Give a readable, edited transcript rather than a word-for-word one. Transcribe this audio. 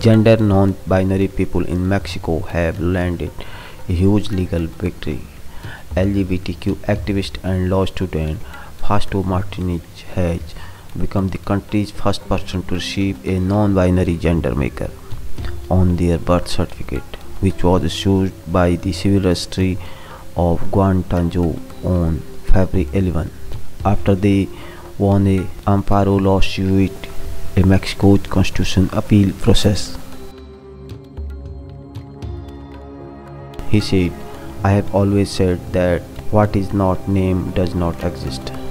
Gender non-binary people in Mexico have landed a huge legal victory. LGBTQ activist and law student Fausto Martínez has become the country's first person to receive a non-binary gender marker on their birth certificate, which was issued by the civil registry of Guanajuato on February 11. After they won a amparo lawsuit, a Mexico constitution appeal process. He said, "I have always said that what is not named does not exist.